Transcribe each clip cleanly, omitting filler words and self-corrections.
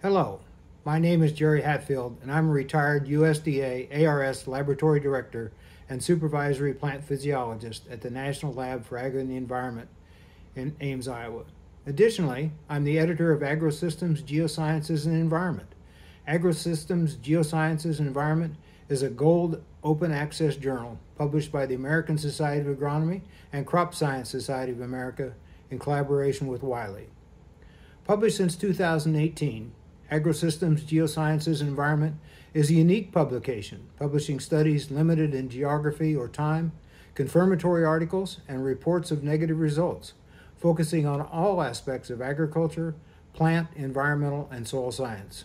Hello, my name is Jerry Hatfield, and I'm a retired USDA ARS Laboratory Director and Supervisory Plant Physiologist at the National Lab for Agriculture and the Environment in Ames, Iowa. Additionally, I'm the editor of Agrosystems, Geosciences, and Environment. Agrosystems, Geosciences, and Environment is a gold open access journal published by the American Society of Agronomy and Crop Science Society of America in collaboration with Wiley. Published since 2018, Agrosystems, Geosciences, and Environment is a unique publication, publishing studies limited in geography or time, confirmatory articles, and reports of negative results, focusing on all aspects of agriculture, plant, environmental, and soil science.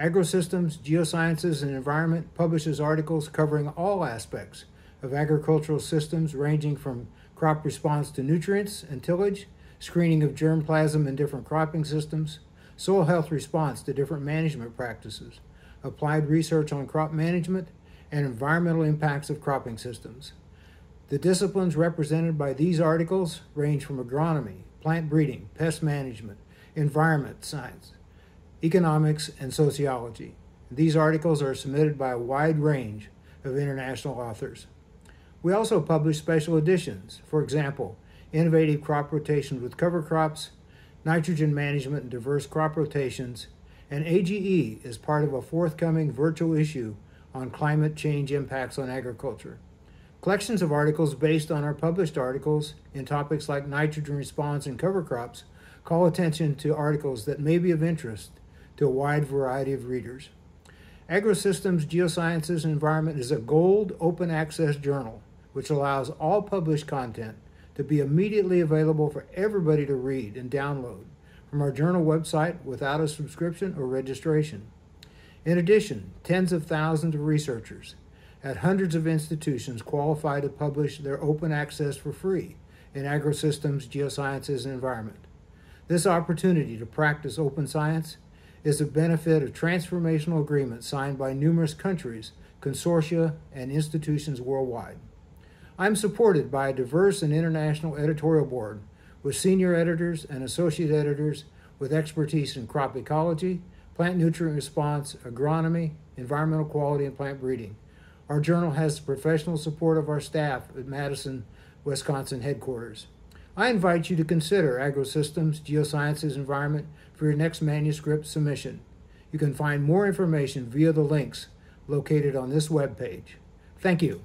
Agrosystems, Geosciences, and Environment publishes articles covering all aspects of agricultural systems, ranging from crop response to nutrients and tillage, screening of germplasm in different cropping systems, soil health response to different management practices, applied research on crop management, and environmental impacts of cropping systems. The disciplines represented by these articles range from agronomy, plant breeding, pest management, environment science, economics, and sociology. These articles are submitted by a wide range of international authors. We also publish special editions, for example, innovative crop rotations with cover crops, nitrogen management and diverse crop rotations, and AGE is part of a forthcoming virtual issue on climate change impacts on agriculture. Collections of articles based on our published articles in topics like nitrogen response and cover crops call attention to articles that may be of interest to a wide variety of readers. Agrosystems, Geosciences, and Environment is a gold open access journal which allows all published content to be immediately available for everybody to read and download from our journal website without a subscription or registration. In addition, tens of thousands of researchers at hundreds of institutions qualify to publish their open access for free in Agrosystems, Geosciences, and Environment. This opportunity to practice open science is a benefit of transformational agreements signed by numerous countries, consortia, and institutions worldwide. I'm supported by a diverse and international editorial board with senior editors and associate editors with expertise in crop ecology, plant nutrient response, agronomy, environmental quality, and plant breeding. Our journal has the professional support of our staff at Madison, Wisconsin headquarters. I invite you to consider Agrosystems, Geosciences, Environment for your next manuscript submission. You can find more information via the links located on this webpage. Thank you.